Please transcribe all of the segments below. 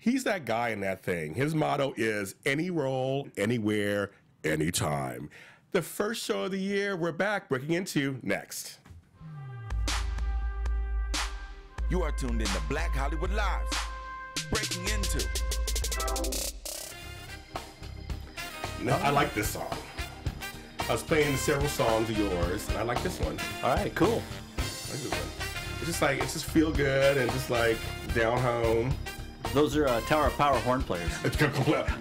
he's that guy in that thing. His motto is any role, anywhere, anytime. The first show of the year, we're back, breaking into Next. You are tuned in to Black Hollywood Lives, breaking into. Now, I like this song. I was playing several songs of yours, and I like this one. All right, cool. I like this one. It's just like, it's just feel good and just like down home. Those are Tower of Power horn players.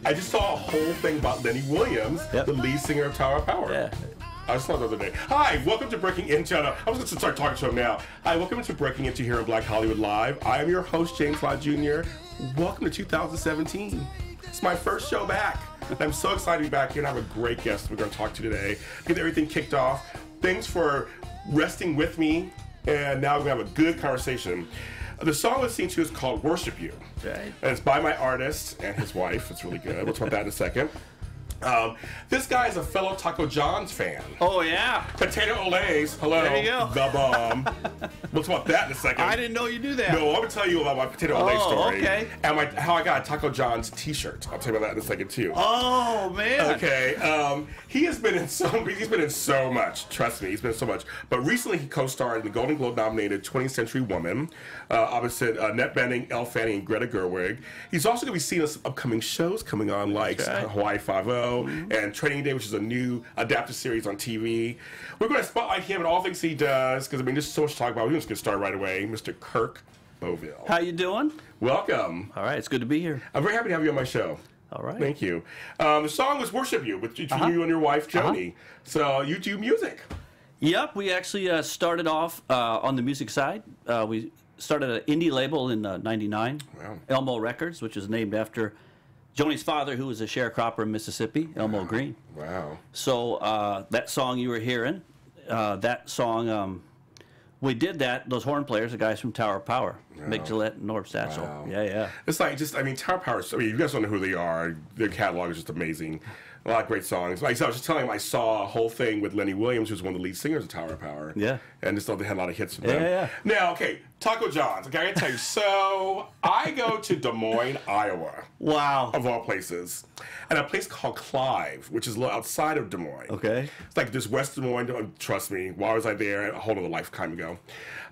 I just saw a whole thing about Lenny Williams, the lead singer of Tower of Power. Yeah. I just saw the other day. Hi, welcome to Breaking Into. I was going to start talking to him now. Hi, welcome to Breaking Into here on Black Hollywood Live. I am your host, James Floyd Jr. Welcome to 2017. It's my first show back. And I'm so excited to be back here, and I have a great guest we're going to talk to today. Get everything kicked off. Thanks for resting with me, and now we're going to have a good conversation. The song we're listening to is called Worship You. Okay. And it's by my artist and his wife. It's really good. We'll talk about that in a second. This guy is a fellow Taco John's fan. Oh, yeah. Potato Olés. Hello. There you go. The bomb. We'll talk about that in a second. I didn't know you knew that. No, I'm going to tell you about my Potato Olés story. Okay. And my, how I got a Taco John's t-shirt. I'll tell you about that in a second, too. Oh, man. Okay. He has been in so, he's been in so much. Trust me. He's been in so much. But recently, he co-starred in the Golden Globe-nominated 20th Century Women, opposite Annette Bening, Elle Fanning, and Greta Gerwig. He's also going to be seen in some upcoming shows coming on, like Hawaii Five-0. And Training Day, which is a new adapted series on TV. We're going to spotlight him and all things he does, because I mean, there's so much to talk about. We're just going to start right away. Mr. Kirk Bovill. How you doing? Welcome. All right, it's good to be here. I'm very happy to have you on my show. All right. Thank you. The song was Worship You, with you and your wife, Joni. So you do music. Yep, we actually started off on the music side. We started an indie label in '99, Elmo Records, which is named after Joni's father, who was a sharecropper in Mississippi, Elmo Green. Wow. So that song you were hearing, that song, we did that, those horn players, the guys from Tower of Power, Mick Gillette and Norb Satchel. Wow. Yeah, yeah. It's like just, I mean, Tower of Power, I mean, you guys don't know who they are. Their catalog is just amazing. A lot of great songs. Like, so I was just telling him, I saw a whole thing with Lenny Williams, who's one of the lead singers of Tower of Power. Yeah. And just thought they had a lot of hits from them. Yeah, yeah. Now, okay, Taco John's. Okay, I gotta tell you. So, I go to Des Moines, Iowa. Wow. Of all places. And a place called Clive, which is a little outside of Des Moines. Okay. It's like this West Des Moines. Trust me, why was I there? A whole other lifetime ago.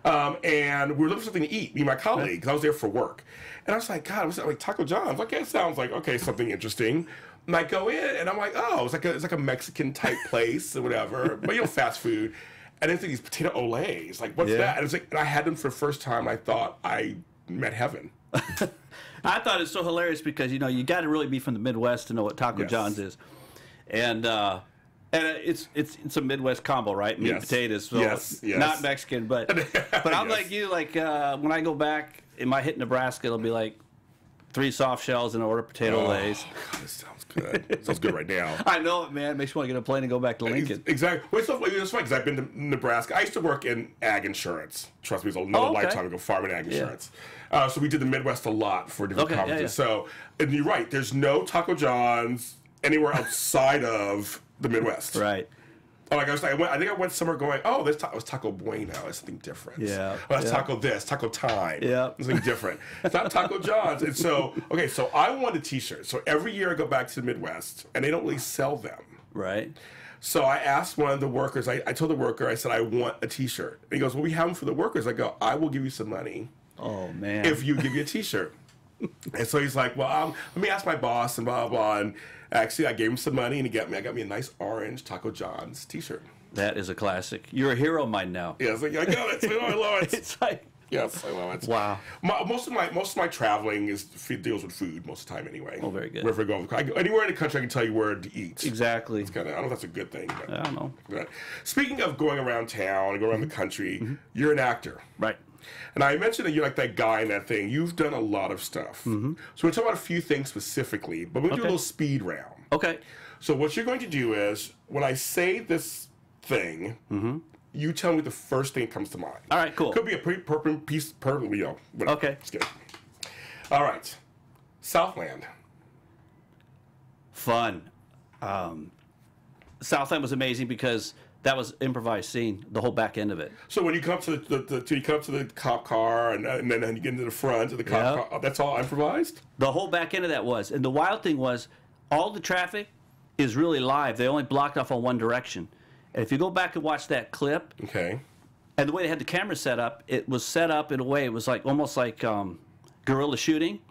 And we were looking for something to eat, me and my colleague, because I was there for work. And I was like, God, I was like, Taco John's. Okay, it sounds like, okay, something interesting. And I go in, and I'm like, oh, it's like a Mexican-type place or whatever, but, you know, fast food. And it's like these Potato Olés. Like, what's that? And it's like, and I had them for the first time. I thought I met heaven. I thought it's so hilarious because, you know, you got to really be from the Midwest to know what Taco John's is. And it's a Midwest combo, right? Meat and potatoes. So not Mexican, but I'm like you. Like, when I go back, in my hit Nebraska, it'll be like, 3 soft shells and an order of Potato Olés. God, this sounds good. It sounds good right now. I know it, man. It makes you want to get a plane and go back to Lincoln. Exactly. Well, it's so funny because I've been to Nebraska. I used to work in ag insurance. Trust me, it was another lifetime ago, farming ag insurance. So we did the Midwest a lot for different conferences. So, and you're right, there's no Taco John's anywhere outside of the Midwest. Right. Oh, like I was like, I think I went somewhere going, oh, this was Taco Bueno. It's something different. Yeah. Oh, that's Taco this, Taco Time. Yeah. Something different. It's not Taco John's. And so, okay, so I want a T-shirt. So every year I go back to the Midwest, and they don't really sell them. Right. So I asked one of the workers. I told the worker, I said, I want a T-shirt. And he goes, well, we have them for the workers. I go, I will give you some money. Oh, man. If you give me a T-shirt. And so he's like, well, let me ask my boss and blah, blah, blah. And actually, I gave him some money, and he got me. I got me a nice orange Taco John's T-shirt. That is a classic. You're a hero of mine now. Yeah, it's like, I got it. I love it. It's like, yes, I love it. Wow. Most of my traveling deals with food most of the time anyway. Oh, very good. Wherever I go, anywhere in the country, I can tell you where to eat. Exactly. It's kinda, I don't know if that's a good thing. But, I don't know. But speaking of going around town and going around the country, you're an actor, right? And I mentioned that you're like that guy in that thing. You've done a lot of stuff. So we're talking about a few things specifically, but we'll do a little speed round. Okay. So what you're going to do is, when I say this thing, you tell me the first thing that comes to mind. All right, cool. Could be a pretty perfect piece, you know, whatever. Okay. Let's get it. All right. Southland. Fun. Southland was amazing because That was improvised scene, the whole back end of it. So when you come to the you come to the cop car and then you get into the front of the cop car, that's all improvised? The whole back end of that was. And the wild thing was, all the traffic is really live. They only blocked off on one direction. And if you go back and watch that clip, okay, and the way they had the camera set up, it was set up in a way, it was like almost like guerrilla shooting.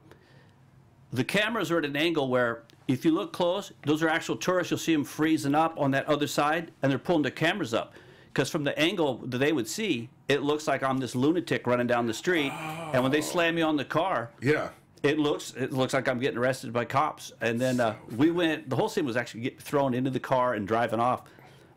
The cameras are at an angle where if you look close, those are actual tourists. You'll see them freezing up on that other side, and they're pulling their cameras up. Because from the angle that they would see, it looks like I'm this lunatic running down the street. Oh. And when they slam me on the car, yeah, it looks like I'm getting arrested by cops. And then we went, the whole scene was actually getting thrown into the car and driving off.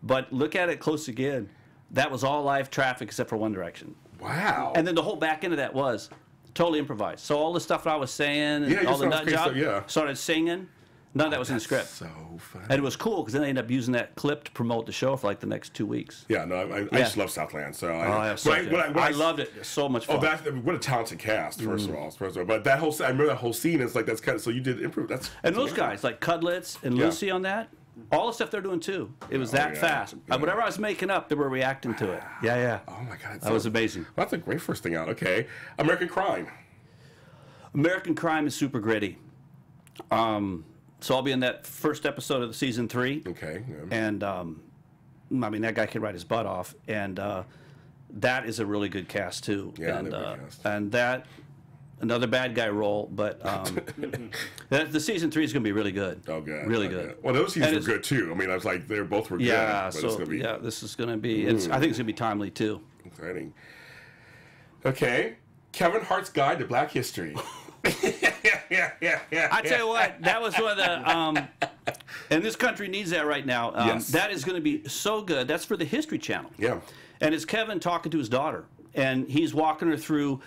But look at it close again. That was all live traffic except for one direction. Wow. And then the whole back end of that was totally improvised. So all the stuff that I was saying and all the nut job, started singing. No, that was in the script. So funny. And it was cool because then they ended up using that clip to promote the show for like the next 2 weeks. Yeah, no, I just love Southland. So I loved it. So much fun. Oh, what a talented cast! First of all, but that whole I remember that whole scene. It's like that's kind of so you did improve. And those guys like Cudlitz and Lucy on that, all the stuff they're doing too. It was that fast. Yeah. Whatever I was making up, they were reacting to it. Yeah, yeah. Oh my God, that was amazing. Well, that's a great first thing out. Okay, American Crime. American Crime is super gritty. So I'll be in that first episode of season 3. Okay. Yeah. And, I mean, that guy can write his butt off. And that is a really good cast, too. Yeah, and, cast. And that, another bad guy role. But the season 3 is going to be really good. Oh, God. Really good. Well, those seasons were good, too. I mean, I was like, they both were good. Yeah, so, this is going to be, I think it's going to be timely, too. Exciting. Okay. Kevin Hart's Guide to Black History. I tell you what, that was one of the, and this country needs that right now. Yes. That is going to be so good. That's for the History Channel. Yeah. And it's Kevin talking to his daughter, and he's walking her through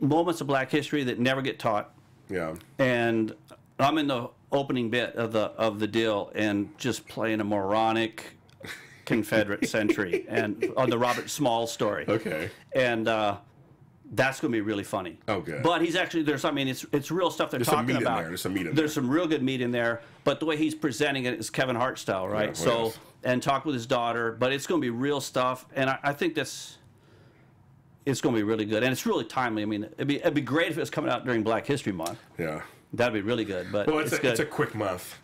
moments of Black history that never get taught. Yeah. And I'm in the opening bit of the deal, and just playing a moronic Confederate sentry and on the Robert Small story. Okay. And. That's going to be really funny. Oh, good. But he's actually, I mean, it's real stuff they're talking about. There's some meat in there. There's some real good meat in there. But the way he's presenting it is Kevin Hart style, right? Yeah, so, and talk with his daughter. But it's going to be real stuff. And I think that's, it's going to be really good. And it's really timely. I mean, it'd be great if it was coming out during Black History Month. Yeah. That'd be really good. But well, it's a quick month.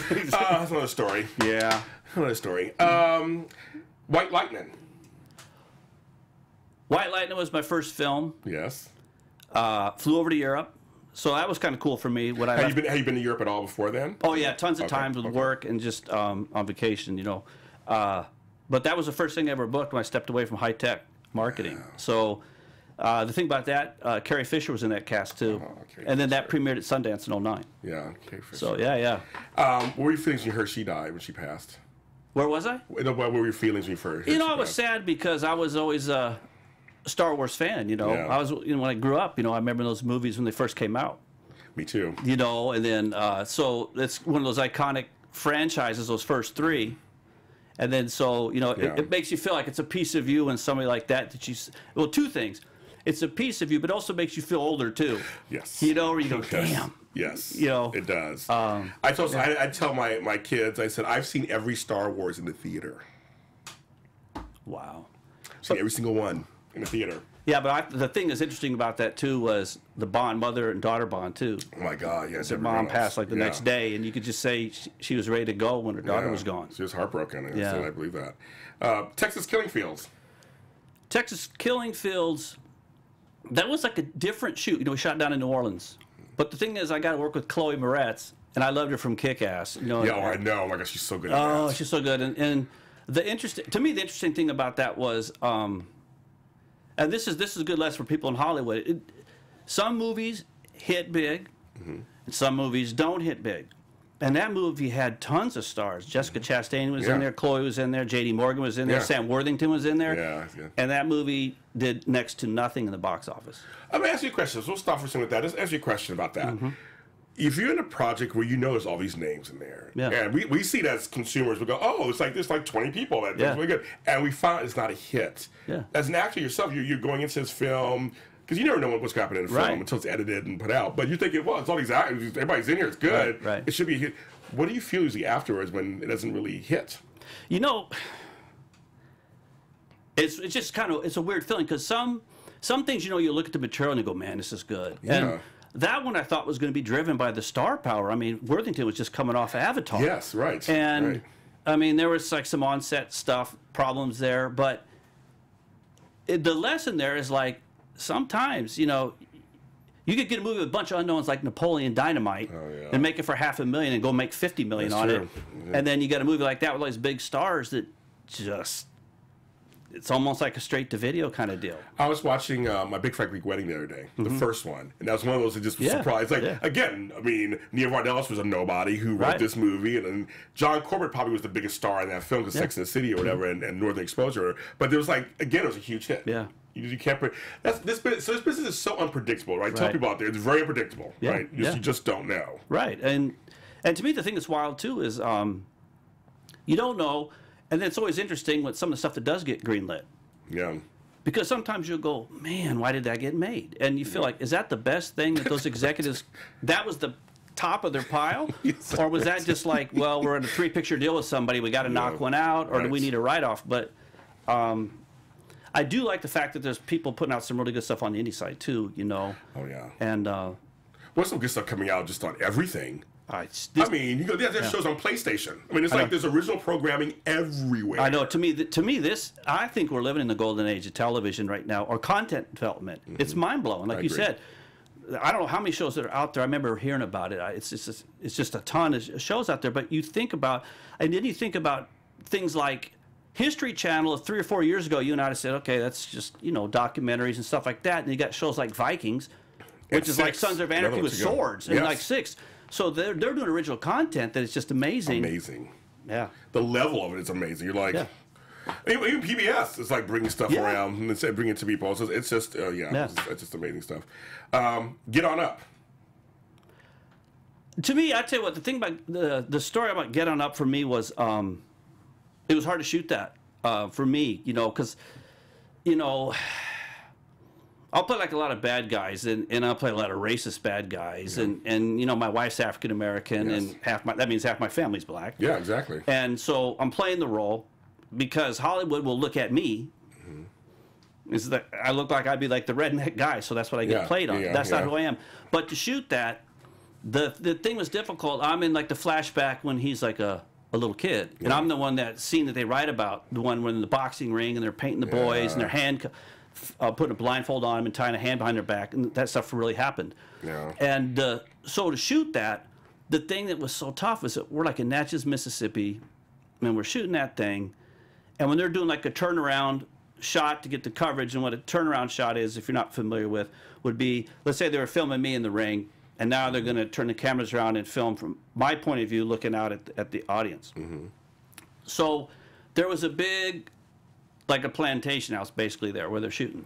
That's another story. Yeah. Another story. White Lightning. White Lightning was my first film. Yes. Flew over to Europe. So that was kind of cool for me. Have you been to Europe at all before then? Oh, yeah. Tons of times with work and just on vacation, you know. But that was the first thing I ever booked when I stepped away from high-tech marketing. Wow. So the thing about that, Carrie Fisher was in that cast, too. Oh, and then that premiered at Sundance in '09. Yeah, Carrie Fisher. So, yeah, yeah. What were your feelings when you heard she died, when she passed? Where was I? What were your feelings when you first heard she passed? I was sad because I was always... Star Wars fan, you know. Yeah. I was, when I grew up, I remember those movies when they first came out. Me too. You know, and then so it's one of those iconic franchises, those first three, and then so it makes you feel like it's a piece of you and somebody like that that you. Well, two things, it's a piece of you, but also makes you feel older too. Yes. You know, or you go, damn. Yes. You know, it does. I tell my kids, I said I've seen every Star Wars in the theater. Wow. Seen every single one. In the theater. Yeah, but the thing that's interesting about that too was the bond, mother and daughter bond too. Oh my God, yes. Her mom passed like the next day, and you could just say she was ready to go when her daughter was gone. She was heartbroken. Yeah, I believe that. Texas Killing Fields. Texas Killing Fields. That was like a different shoot. We shot down in New Orleans, but the thing is, I got to work with Chloe Moretz, and I loved her from Kick-Ass. I know. Oh my God, she's so good. Oh, she's so good. And to me, the interesting thing about that was. And this is a good lesson for people in Hollywood. Some movies hit big, and some movies don't hit big. And that movie had tons of stars. Jessica Chastain was in there, Chloe was in there, J.D. Morgan was in there, Sam Worthington was in there. Yeah. And that movie did next to nothing in the box office. I'm going to ask you a question. So we'll stop for a second with that. Let's ask you a question about that. If you're in a project where there's all these names in there, and we see that as consumers, we go, oh, it's like there's like 20 people that's really good, and we find it's not a hit. Yeah. As an actor yourself, you're going into this film because you never know what's happening in a film until it's edited and put out. But you think, well, it's all these actors, everybody's in here, it's good, it should be a hit. What do you feel usually afterwards when it doesn't really hit? it's just kind of, it's a weird feeling, because some things, you know, you look at the material and you go, man, this is good. Yeah. And that one I thought was going to be driven by the star power. I mean, Worthington was just coming off Avatar. Yes, right. And, right. I mean, there was like some on-set stuff, problems there. But the lesson there is like, sometimes, you know, you could get a movie with a bunch of unknowns like Napoleon Dynamite and make it for $500,000 and go make $50 million on it. Yeah. And then you got a movie like that with all these big stars that just... It's almost like a straight-to-video kind of deal. I was watching My Big Fat Greek Wedding the other day, the first one, and that was one of those that just was surprised. Like, again, I mean, Nia Vardalos was a nobody who wrote this movie, and John Corbett probably was the biggest star in that film, because Sex and the City or whatever, and Northern Exposure. But there was like, again, it was a huge hit. Yeah. You can't put this business is so unpredictable, right? Tell people out there, it's very unpredictable, right? You just don't know, right? And to me, the thing that's wild too is you don't know. And then it's always interesting with some of the stuff that does get greenlit. Yeah. Because sometimes you'll go, man, why did that get made? And you feel like, is that the best thing that those executives, that was the top of their pile? Or was that just like, well, we're in a three-picture deal with somebody, we got to knock one out, or do we need a write-off? But I do like the fact that there's people putting out some really good stuff on the indie side, too, you know. Oh, yeah. And what's some good stuff coming out just on everything? I mean, you know, there's shows on PlayStation. I mean, it's like there's original programming everywhere. I know. To me, this, I think we're living in the golden age of television right now, or content development. It's mind blowing. Like you said, I don't know how many shows that are out there. I remember hearing about it. It's just a ton of shows out there. But you think about, and then you think about things like History Channel. 3 or 4 years ago, you and I said, okay, that's just, you know, documentaries and stuff like that. And you got shows like Vikings, which is like Sons of Anarchy with swords, and like Six. So they're doing original content that is just amazing. Amazing. Yeah. The level of it is amazing. You're like, even PBS is like bringing stuff around and bringing it to people. So it's just, it's just amazing stuff. Get On Up. To me, I tell you what, the thing about, the story about Get On Up for me was, it was hard to shoot that for me, you know, because, you know, I'll play like a lot of bad guys, and I'll play a lot of racist bad guys, and you know, my wife's African American, and that means half my family's black. Yeah, exactly. And so I'm playing the role because Hollywood will look at me. Is that I look like I'd be like the redneck guy, so that's what I get played on. That's not who I am. But to shoot that, the thing was difficult. I'm in like the flashback when he's like a little kid, and I'm the one that scene that they write about, the one when in the boxing ring and they're painting the boys and their hand. Putting a blindfold on them and tying a hand behind their back, and that stuff really happened. Yeah. And so to shoot that, the thing that was so tough is that we're like in Natchez, Mississippi, and we're shooting that thing, and when they're doing like a turnaround shot to get the coverage, and what a turnaround shot is, if you're not familiar with, would be, let's say they were filming me in the ring, and now they're going to turn the cameras around and film from my point of view, looking out at the audience. So there was a big... like a plantation house, basically, there where they're shooting.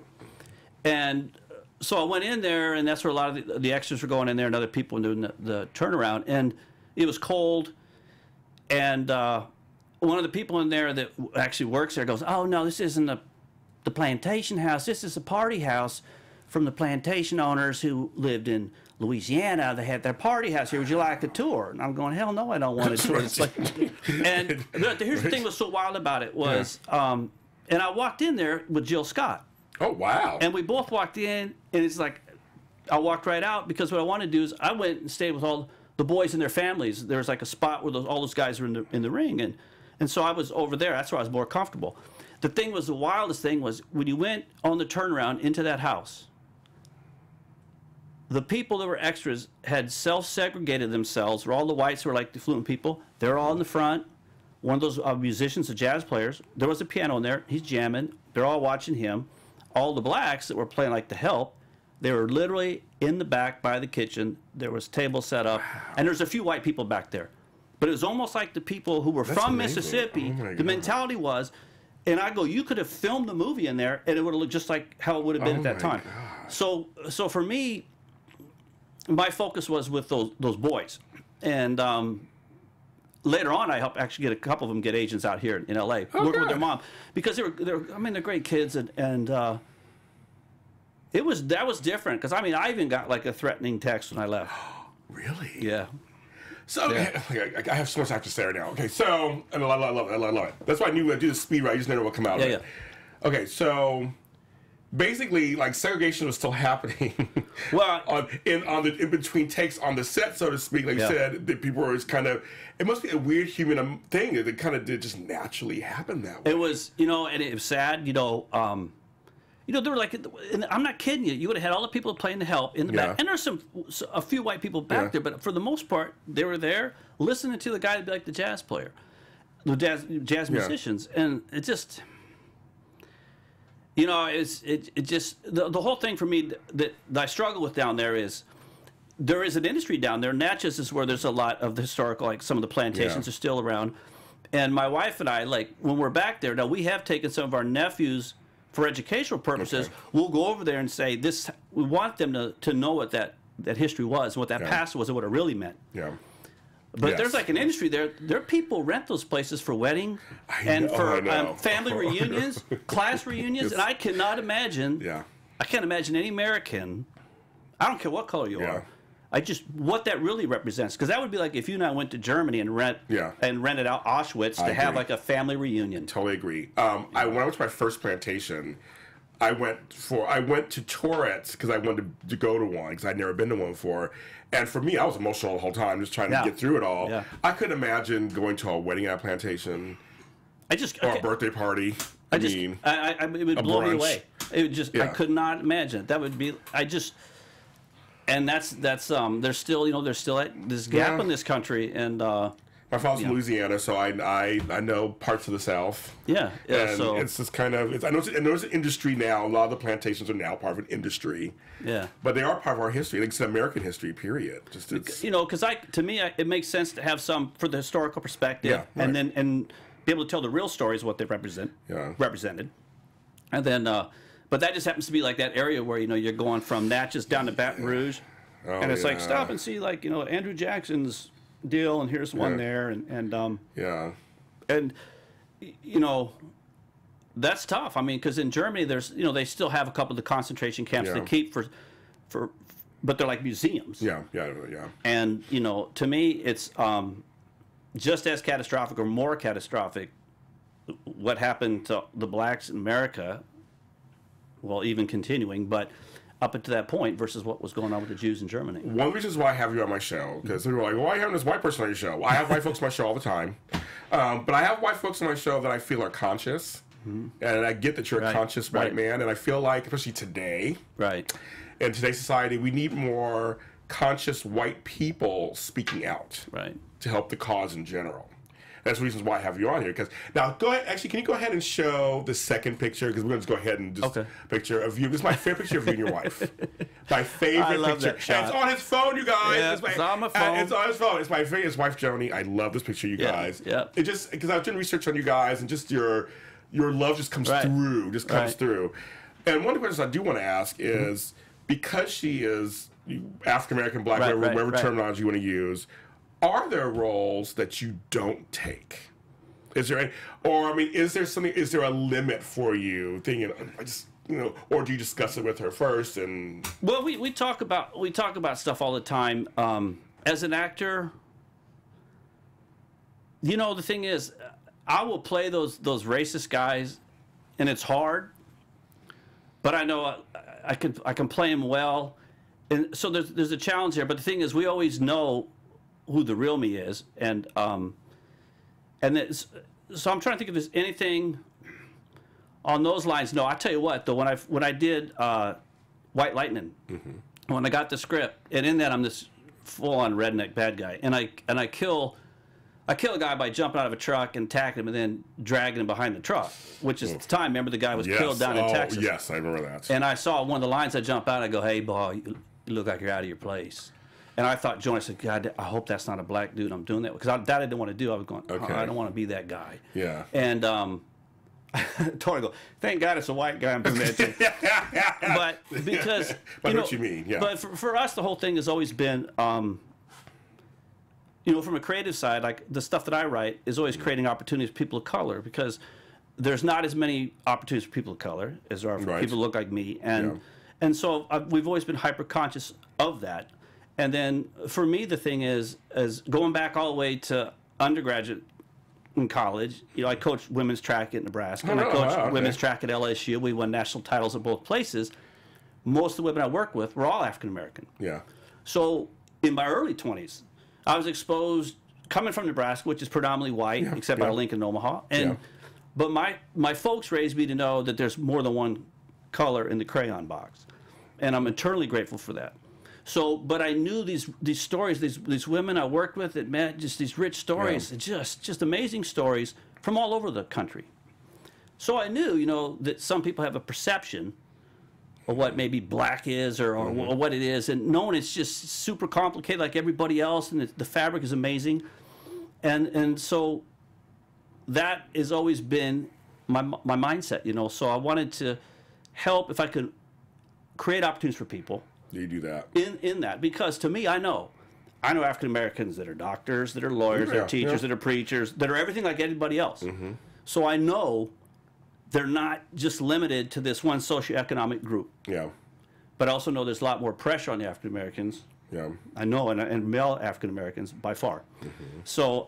And so I went in there, and that's where a lot of the extras were going in there and other people doing the turnaround. And it was cold. And one of the people in there that actually works there goes, oh, no, this isn't the plantation house. This is a party house from the plantation owners who lived in Louisiana. They had their party house here. Would you like a tour? And I'm going, hell no, I don't want a tour. It's like, and here's the thing that was so wild about it was... and I walked in there with Jill Scott. Oh, wow. And we both walked in, and it's like, I walked right out, because what I wanted to do is I went and stayed with all the boys and their families. There was like a spot where all those guys were in the ring, and so I was over there. That's where I was more comfortable. The thing was, the wildest thing was, when you went on the turnaround into that house, the people that were extras had self-segregated themselves, where all the whites were like the fluent people. They're all in the front. One of those musicians, the jazz players, there was a piano in there. He's jamming. They're all watching him. All the blacks that were playing like the help, they were literally in the back by the kitchen. There was tables set up. Wow. And there's a few white people back there. But it was almost like the people who were from Mississippi, the mentality was, and I go, you could have filmed the movie in there, and it would have looked just like how it would have been at that time. God. So for me, my focus was with those boys. And... later on, I helped actually get a couple of them get agents out here in L.A. Working with their mom, because I mean, they're great kids, and it was that was different, because I mean, I even got like a threatening text when I left. Really? Yeah. So okay, I have so much I have to say right now. Okay, so and I love it. That's why I knew I'd do the speed route. I just never would come out of it. Okay, so basically, like, segregation was still happening. Well, in between takes on the set, so to speak. Like you said, that people were just kind of. It must be a weird human thing that it kind of did just naturally happen that way. It was, you know, and it was sad, you know. You know, they were like, and I'm not kidding you. You would have had all the people playing the help in the back, and there's a few white people back there, but for the most part, they were there listening to the guy to be like the jazz player, the jazz musicians, and it just, you know, it just the whole thing for me that I struggle with down there is there is an industry down there. Natchez is where there's a lot of the historical, like some of the plantations are still around, and my wife and I, like when we're back there now, we have taken some of our nephews. For educational purposes, we'll go over there and say this. We want them to know what that history was, and what that past was, and what it really meant. Yeah. But there's like an industry there. There are people rent those places for weddings and for family reunions, class reunions, and I cannot imagine. Yeah. I can't imagine any American. I don't care what color you are. I just what that really represents, because that would be like if you and I went to Germany and rented out Auschwitz to have like a family reunion. Totally agree. When I went to my first plantation, I went to tour it because I wanted to go to one because I'd never been to one before, and for me I was emotional the whole time just trying to get through it all. Yeah. I couldn't imagine going to a wedding at a plantation. Or a birthday party. I mean, it would blow me away. It would just I could not imagine it. That would be And that's there's still there's still this gap in this country, and my father's from Louisiana, so I know parts of the South. Yeah. And so it's just kind of I know it's an industry now. A lot of the plantations are now part of an industry. Yeah. But they are part of our history. Like, it's American history. Period. Just it's, because to me it makes sense to have some for the historical perspective, and then be able to tell the real stories what they represented, and then. But that just happens to be like that area where you're going from Natchez down to Baton Rouge, and it's like stop and see like Andrew Jackson's deal, and here's one there, and that's tough. I mean, because in Germany there's they still have a couple of the concentration camps they keep for but they're like museums. Yeah. And to me it's just as catastrophic or more catastrophic what happened to the blacks in America. Well, even continuing, but up until that point versus what was going on with the Jews in Germany. One of the reasons why I have you on my show, because people are like, well, why are you having this white person on your show? Well, I have white folks on my show all the time. But I have white folks on my show that I feel are conscious. And I get that you're a conscious white man. And I feel like, especially today, in today's society, we need more conscious white people speaking out to help the cause in general. That's the reasons why I have you on here. Because now, go ahead. Actually, can you go ahead and show the second picture? Because we're going to go ahead and just picture of you. This is my favorite picture of you and your wife. My favorite I love picture. That shot. And it's on his phone, you guys. Yeah, it's on my phone. It's on his phone. It's my favorite. It's wife Joni. I love this picture, you guys. Yeah. It just because I was doing research on you guys, and just your love just comes through. Just comes through. And one of the questions I do want to ask is because she is African American, black, whatever terminology you want to use. Are there roles that you don't take? Is there is there something? Is there a limit for you? Thinking, I just, or do you discuss it with her first? And well, we talk about stuff all the time. As an actor, the thing is, I will play those racist guys, and it's hard. But I know I can play them well, and so there's a challenge here. But the thing is, we always know who the real me is, and so I'm trying to think if there's anything on those lines. No, I tell you what though, when I did White Lightning, when I got the script, and in that I'm this full-on redneck bad guy, and I kill a guy by jumping out of a truck and tackling him and then dragging him behind the truck, which is at the time. Remember the guy was killed down in Texas. Yes, I remember that. And I saw one of the lines. I jump out. I go, hey, boy, you look like you're out of your place. And I thought, Joni said, God, I hope that's not a black dude I'm doing that. Because that I didn't want to do. I was going, I don't want to be that guy. Yeah. And I totally go, thank God it's a white guy I'm doing that to. But because... I know what you mean, yeah. But for us, the whole thing has always been, from a creative side, like the stuff that I write is always creating opportunities for people of color. Because there's not as many opportunities for people of color as there are for people who look like me. And so we've always been hyper-conscious of that. And then for me, the thing is going back all the way to undergraduate in college. You know, I coached women's track at Nebraska, and I coached women's track at LSU. We won national titles at both places. Most of the women I worked with were all African American. Yeah. So in my early 20s, I was exposed, coming from Nebraska, which is predominantly white, except out of Lincoln, Omaha. And but my folks raised me to know that there's more than one color in the crayon box, and I'm eternally grateful for that. So, but I knew these stories, these women I worked with that met, just these rich stories, just amazing stories from all over the country. So I knew, you know, that some people have a perception of what maybe black is or what it is, and no one, it's just super complicated like everybody else, and the fabric is amazing, and so that has always been my mindset, you know. So I wanted to help if I could create opportunities for people. You do that in that, because to me, I know African Americans that are doctors, that are lawyers, that are teachers, that are preachers, that are everything like anybody else. So I know they're not just limited to this one socioeconomic group. Yeah. But I also know there's a lot more pressure on the African Americans. Yeah. I know, and male African Americans by far. So.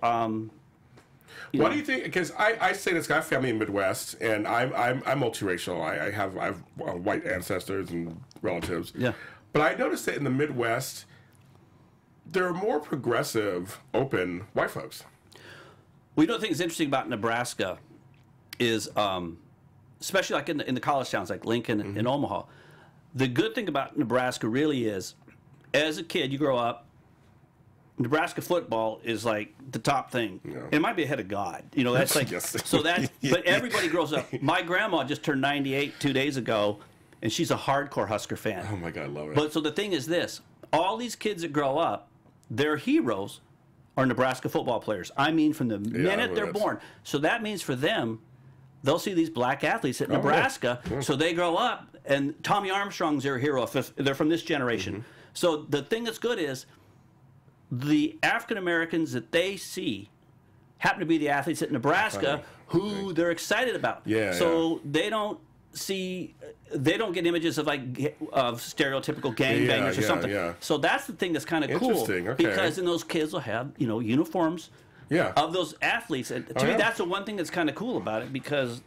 What do you think? Because I say this, I have family in the Midwest, and I'm multiracial. I have white ancestors and relatives. Yeah. But I noticed that in the Midwest, there are more progressive, open white folks. Well, you know, the thing that's interesting about Nebraska is, especially like in the college towns like Lincoln and Omaha, the good thing about Nebraska really is, as a kid, you grow up, Nebraska football is like the top thing. Yeah. It might be ahead of God. You know, that's like, so that, but everybody grows up. My grandma just turned 98 2 days ago. And she's a hardcore Husker fan. Oh, my God, I love it. But so the thing is this. All these kids that grow up, their heroes are Nebraska football players. I mean, from the minute they're born. So that means for them, they'll see these black athletes at Nebraska. Yeah. So they grow up, and Tommy Armstrong's their hero. If they're from this generation. So the thing that's good is the African-Americans that they see happen to be the athletes at Nebraska who they're excited about. Yeah, so they don't. See, they don't get images of like stereotypical gangbangers or something. Yeah. So that's the thing that's kind of cool, because then those kids will have, you know, uniforms of those athletes. And to me, that's the one thing that's kind of cool about it, because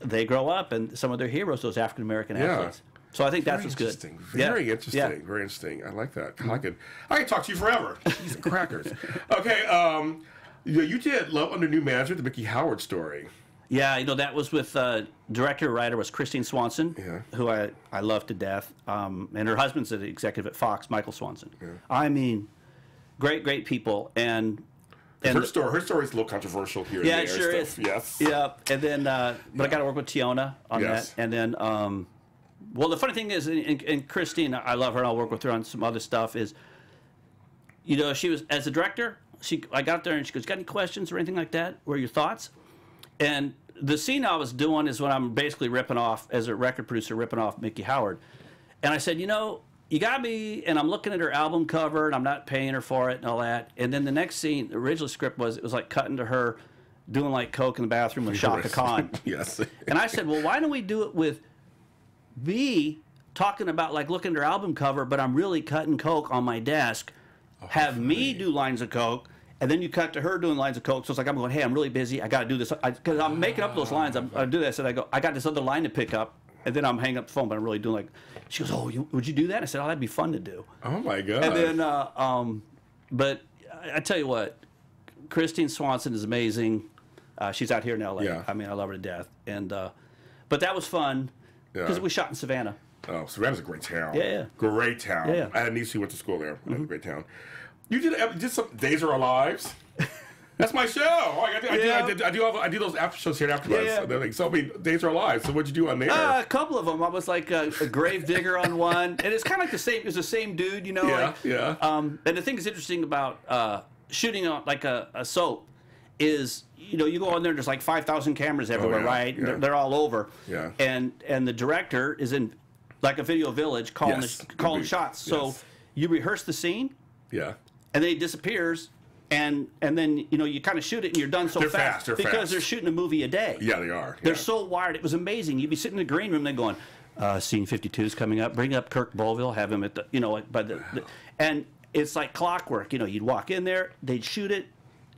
they grow up and some of their heroes, those African American athletes. So I think that's what's good. Very interesting. Very interesting. I like that. God, I could talk to you forever. These crackers. Okay. You did Love Under New Management, the Mickey Howard story. Yeah, you know, that was with director writer was Christine Swanson, who I love to death, and her husband's an executive at Fox, Michael Swanson. I mean, great people, and her story is a little controversial here. Yeah, it sure is. Yes. Yeah, and then but I got to work with Tiona on that, and then well, the funny thing is, and Christine, I love her, and I'll work with her on some other stuff. Is, you know, she was as a director, I got there and she goes, "Got any questions or anything like that? What are your thoughts?" And the scene I was doing is when I'm basically ripping off, as a record producer, ripping off Mickey Howard. And I said, you know, you got me, and I'm looking at her album cover, and I'm not paying her for it and all that. And then the next scene, the original script was, it was like cutting to her doing like coke in the bathroom with Chaka Khan. And I said, well, why don't we do it with B talking about like looking at her album cover, but I'm really cutting coke on my desk. Oh, have me do lines of coke. And then you cut to her doing lines of coke. So it's like, I'm going, hey, I'm really busy. I got to do this. Because I'm making up those lines. I do this. And I go, I got this other line to pick up. And then I'm hanging up the phone. But I'm really doing like, she goes, oh, would you do that? I said, oh, that'd be fun to do. Oh, my God. And then, but I tell you what, Christine Swanson is amazing. She's out here in L.A. Yeah. I mean, I love her to death. And, but that was fun because we shot in Savannah. Oh, Savannah's a great town. Yeah. Great town. Yeah. I had a niece who went to school there. That's a great town. You did some Days Are Alive. That's my show. I do those after shows here afterwards. Yeah, yeah. Like, so many Days Are Alive. So what'd you do on there? A couple of them. I was like a grave digger on one, and it's kind of like the same. It's the same dude, you know. Yeah, like, yeah. And the thing that's interesting about shooting on like a soap is, you know, you go on there and there's like 5,000 cameras everywhere, right? Yeah. They're all over. Yeah. And the director is in like a video village calling calling shots. So you rehearse the scene. Yeah. And then he disappears, and then, you know, you kind of shoot it, and you're done so fast because they're shooting a movie a day. Yeah, they are. They're so wired. It was amazing. You'd be sitting in the green room, they're going, scene 52 is coming up. Bring up Kirk Bovill, have him at the, you know, by the, and it's like clockwork. You know, you'd walk in there, they'd shoot it,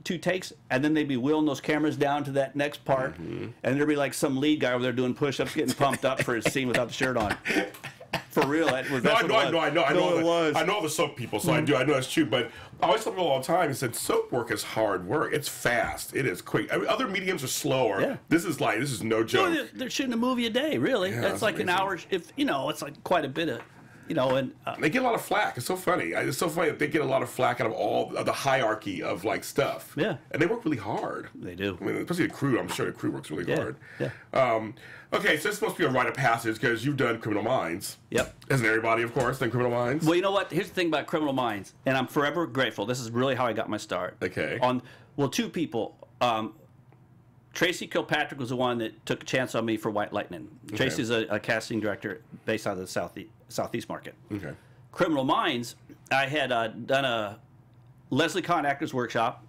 two takes, and then they'd be wheeling those cameras down to that next part, and there'd be like some lead guy over there doing push-ups, getting pumped up for his scene without the shirt on. For real, that was. I know the soap people, so I know it's true. But I always tell people all the time, is that soap work is hard work. It's fast. It is quick. I mean, other mediums are slower. Yeah. This is like, this is no joke. No, they're shooting a movie a day, really. Yeah, that's like amazing. An hour. If you know, it's like quite a bit of. You know, and they get a lot of flack. It's so funny. It's so funny that they get a lot of flack out of all of the hierarchy of like stuff. Yeah, and they work really hard. They do. I mean, especially the crew. I'm sure the crew works really hard. Yeah. Okay, so it's supposed to be a rite of passage because you've done Criminal Minds. Yep. Isn't everybody, of course, done Criminal Minds? Well, you know what? Here's the thing about Criminal Minds, and I'm forever grateful. This is really how I got my start. Okay. On two people. Tracy Kilpatrick was the one that took a chance on me for White Lightning. Okay. Tracy's a casting director based out of the Southeast market. Okay. Criminal Minds, I had done a Leslie Kahn Actors Workshop,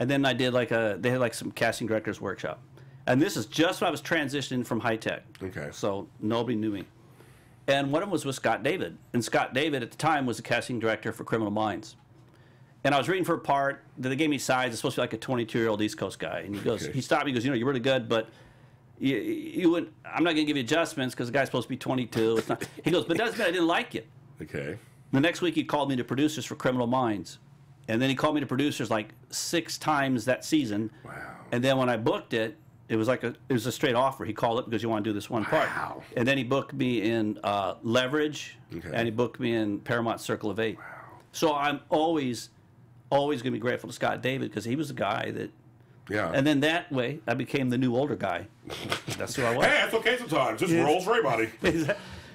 and then I did like they had like some casting directors workshop. And this is just when I was transitioning from high tech. Okay. So nobody knew me. And one of them was with Scott David. And Scott David at the time was the casting director for Criminal Minds. And I was reading for a part that they gave me sides. It's supposed to be like a 22-year-old East Coast guy. And he goes, he stopped me. He goes, you know, you're really good, but you wouldn't. I'm not going to give you adjustments because the guy's supposed to be 22. It's not. He goes, but it doesn't mean I didn't like it. Okay. The next week he called me to producers for Criminal Minds, and then he called me to producers like 6 times that season. Wow. And then when I booked it, it was like it was a straight offer. He called up because you want to do this one part. Wow. And then he booked me in Leverage, and he booked me in Paramount Circle of Eight. Wow. So I'm always going to be grateful to Scott David because he was the guy that... Yeah. And then that way, I became the new older guy. That's who I was. Hey, it's okay sometimes. Just rolls for everybody.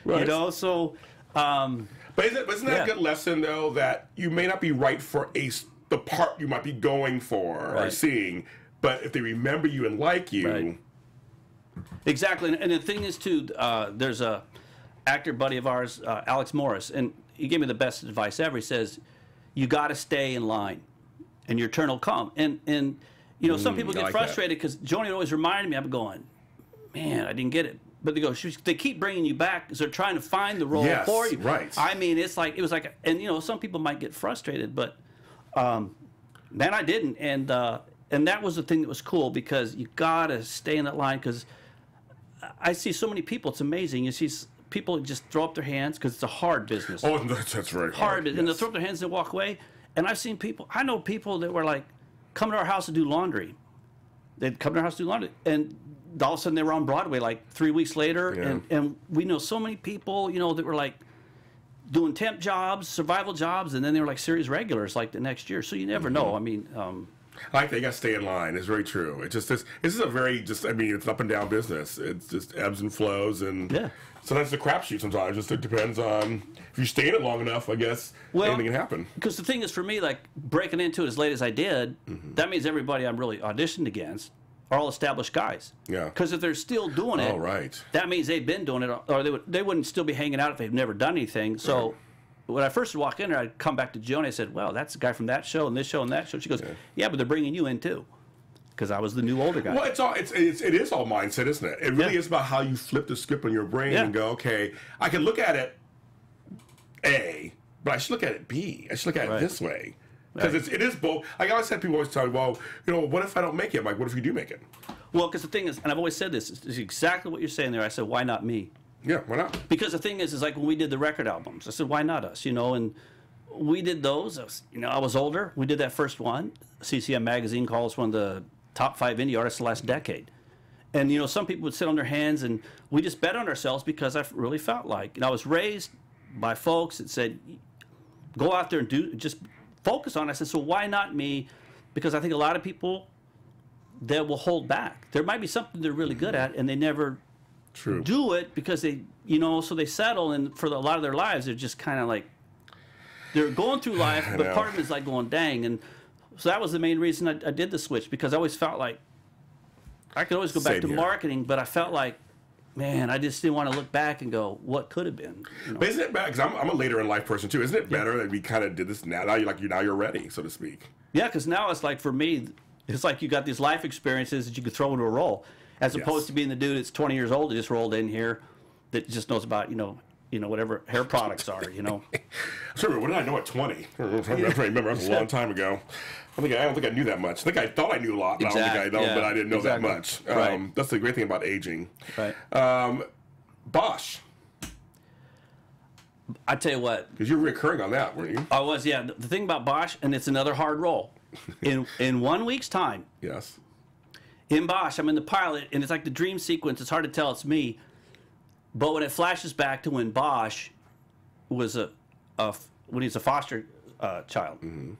You know, so... but isn't that a good lesson, though, that you may not be right for the part you might be going for or seeing, but if they remember you and like you... Right. Exactly. And the thing is, too, there's a actor buddy of ours, Alex Morris, and he gave me the best advice ever. He says... You got to stay in line, and your turn will come. And you know, some people get like frustrated because Joni would always remind me. I'm going, man, I didn't get it. But they go, they keep bringing you back because they're trying to find the role for you. Right. I mean, it's like and you know, some people might get frustrated, but man, I didn't. And that was the thing that was cool because you got to stay in that line because I see so many people. It's amazing. You see. People just throw up their hands because it's a hard business. Oh, that's very hard. Yes. And they throw up their hands and walk away. And I've seen people, I know people that were like, come to our house to do laundry. They'd come to our house to do laundry. And all of a sudden they were on Broadway like 3 weeks later. Yeah. And we know so many people, you know, that were like doing temp jobs, survival jobs, and then they were like series regulars like the next year. So you never know. I mean, I think I stay in line. It's very true. It's just this is a very I mean, it's an up and down business. It's just ebbs and flows, and so that's the crapshoot sometimes. Just it depends on if you stay in it long enough. I guess anything can happen. Because the thing is, for me, like breaking into it as late as I did, that means everybody I'm really auditioned against are all established guys. Yeah. Because if they're still doing it, that means they've been doing it, or they wouldn't still be hanging out if they've never done anything. So. Right. When I first walked in there, I'd come back to Joni and I said, well, that's the guy from that show and this show and that show. She goes, yeah, but they're bringing you in too. Because I was the new older guy. Well, it is all mindset, isn't it? It really is about how you flip the script in your brain and go, okay, I can look at it A, but I should look at it B. I should look at it this way. Because it is both. I always have people always tell me, well, you know, what if I don't make it? I'm like, what if you do make it? Well, because the thing is, and I've always said this, it's exactly what you're saying there. I said, why not me? Yeah, why not? Because the thing is like when we did the record albums, I said, why not us? You know, and we did those. I was older. We did that first one. CCM Magazine calls one of the top 5 indie artists of the last decade. And, you know, some people would sit on their hands, and we just bet on ourselves because I really felt like. And I was raised by folks that said, go out there and just focus on it. I said, so why not me? Because I think a lot of people that will hold back. There might be something they're really good at, and they never... do it because they, you know, so they settle, and for a lot of their lives, they're just kind of like, they're going through life, but part of them is like going, dang. And so that was the main reason I did the switch, because I always felt like I could always go back to marketing, but I felt like, man, I just didn't want to look back and go, what could have been? You know? But isn't it bad? Because I'm a later in life person too. Isn't it better that we kind of did this now? Now you're ready, so to speak. Yeah, because now it's like for me, it's like you got these life experiences that you could throw into a role. As opposed to being the dude that's 20 years old that just rolled in here that just knows about, you know, you know, whatever hair products are, you know. Sorry, what did I know at 20? I remember that was a long time ago. I don't think I knew that much. I think I thought I knew a lot, but I didn't know that much. Right. That's the great thing about aging. Right. Bosch. I tell you what. Because you were recurring on that, weren't you? I was, yeah. The thing about Bosch, and it's another hard roll. In 1 week's time. Yes. In Bosch, I'm in the pilot, and it's like the dream sequence. It's hard to tell it's me. But when it flashes back to when Bosch was when he's a foster child, mm-hmm.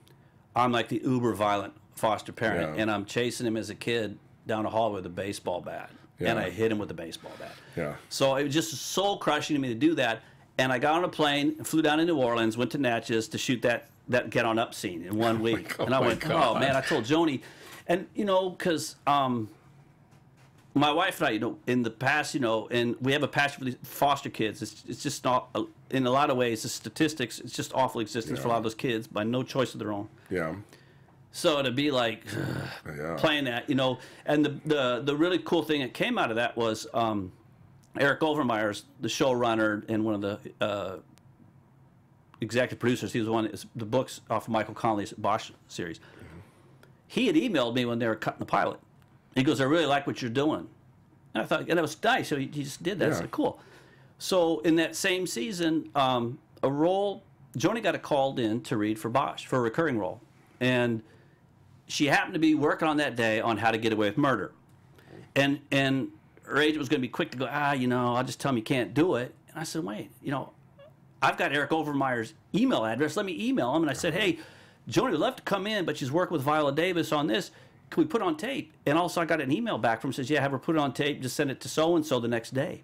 I'm like the uber-violent foster parent, yeah. and I'm chasing him as a kid down a hallway with a baseball bat, yeah. and I hit him with a baseball bat. Yeah. So it was just soul-crushing to me to do that, and I got on a plane and flew down to New Orleans, went to Natchez to shoot that Get On Up scene in 1 week. Oh, and I went, God. Oh, man, I told Joni. And, you know, because my wife and I, you know, in the past, you know, and we have a passion for these foster kids. It's just not, in a lot of ways, the statistics, it's just awful existence yeah. for a lot of those kids by no choice of their own. Yeah. So to be like yeah. playing that, you know, and the really cool thing that came out of that was Eric Overmeyer's, the showrunner and one of the executive producers. He was one of the books off of Michael Connelly's Bosch series. He had emailed me when they were cutting the pilot. He goes, I really like what you're doing. And I thought, and it was nice. So he just did that. Yeah. It's like, cool. So in that same season, Joni got called in to read for Bosch, for a recurring role. And she happened to be working on that day on How to Get Away with Murder. And her agent was going to be quick to go, you know, I'll just tell him you can't do it. And I said, wait, you know, I've got Eric Overmeyer's email address. Let me email him. And I said, hey, Joni would love to come in, but she's working with Viola Davis on this. Can we put it on tape? And also I got an email back from him, says, yeah, have her put it on tape, just send it to so-and-so the next day.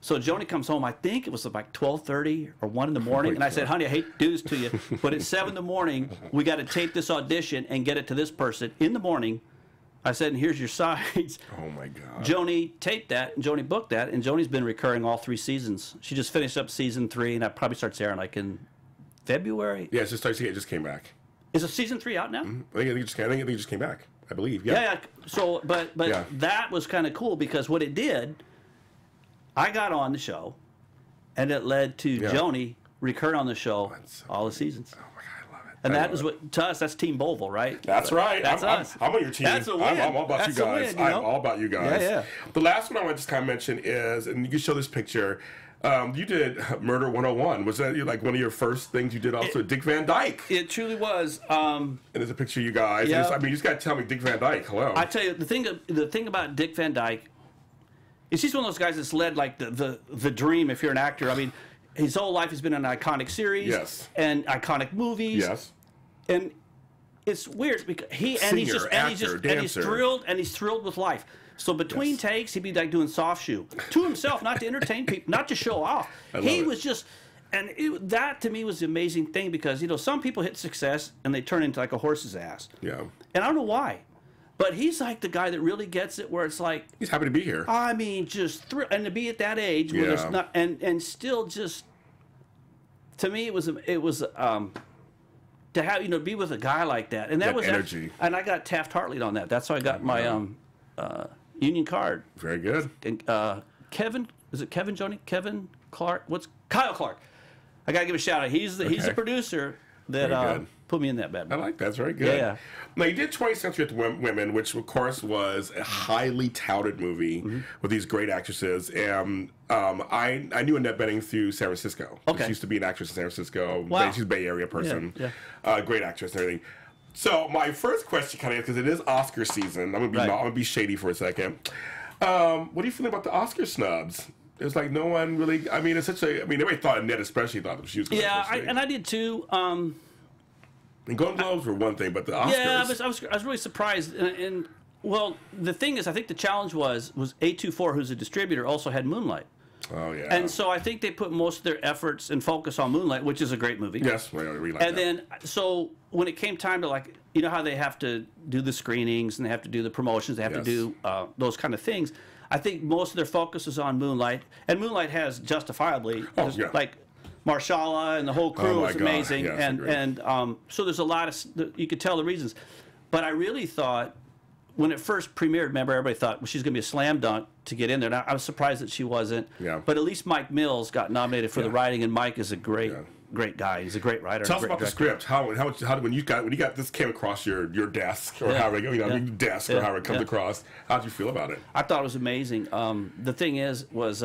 So Joni comes home, I think it was like 12:30 or 1 in the morning, and I said, honey, I hate to do this to you, but at 7 in the morning, we got to tape this audition and get it to this person in the morning. I said, and here's your sides. Oh, my God. Joni taped that, and Joni booked that, and Joni's been recurring all 3 seasons. She just finished up season 3, and that probably starts airing like in February. Yeah, it just came back. Is a season 3 out now? I think it just came back. I believe. Yeah. So, but yeah. That was kind of cool because what it did, I got on the show, and it led to yeah. Joni recurring on the show all the seasons. Oh my God, I love it! And that was what to us. That's Team Bovill, right? That's right. That's us. I'm on your team. That's a win. I'm all about you guys. I'm all about you guys. Yeah, yeah. The last one I want to just kind of mention is, and you can show this picture. You did Murder 101. Was that like one of your first things you did also? Dick Van Dyke. It truly was. And there's a picture of you guys. Yeah. I mean, you just got to tell me Dick Van Dyke. Hello. I tell you, the thing about Dick Van Dyke is he's one of those guys that's led like the dream if you're an actor. I mean, his whole life has been in iconic series yes. and iconic movies. Yes. And it's weird because he's thrilled with life. So between yes. takes, he'd be like doing soft shoe to himself, not to entertain people, not to show off. That to me was the amazing thing because, you know, some people hit success and they turn into like a horse's ass. Yeah. And I don't know why, but he's like the guy that really gets it where it's like. He's happy to be here. I mean, just thrilled. And to be at that age where yeah. there's not, and still just, to me, it was to have, you know, be with a guy like that. And that was energy. And I got Taft-Hartley on that. That's how I got my, union card. Very good. Kevin, is it Kevin, Joni? Kevin Clark? Kyle Clark. I got to give a shout out. He's the producer that put me in that bad boy. I like that. That's very good. Yeah. Now, you did 20th Century Women, which, of course, was a highly touted movie mm-hmm. with these great actresses. And I knew Annette Bening through San Francisco. Okay. She used to be an actress in San Francisco. Wow. She's a Bay Area person. Yeah, yeah. Great actress and everything. So my first question kind of is, because it is Oscar season. I'm gonna be shady for a second. What do you feel about the Oscar snubs? It's like no one really. I mean, it's such a. I mean, everybody thought Annette especially thought that she was. Yeah, and I did too. And Golden Globes were one thing, but the Oscars. Yeah, I was really surprised. And well, the thing is, I think the challenge was A24, who's a distributor, also had Moonlight. Oh, yeah. And so I think they put most of their efforts and focus on Moonlight, which is a great movie. Yes, we like and that. And then, so when it came time to, like, you know how they have to do the screenings and they have to do the promotions, they have yes. to do those kind of things. I think most of their focus is on Moonlight. And Moonlight has, justifiably, oh, yeah. like, Marshala and the whole crew is amazing. Yes, and so there's a lot of, you could tell the reasons. But I really thought when it first premiered, remember, everybody thought, well, she's going to be a slam dunk to get in there. And I was surprised that she wasn't. Yeah. But at least Mike Mills got nominated for the writing, and Mike is a great, great guy. He's a great writer. Tell us about the script. How when you got this came across your desk or how it comes across. How did you feel about it? I thought it was amazing. The thing was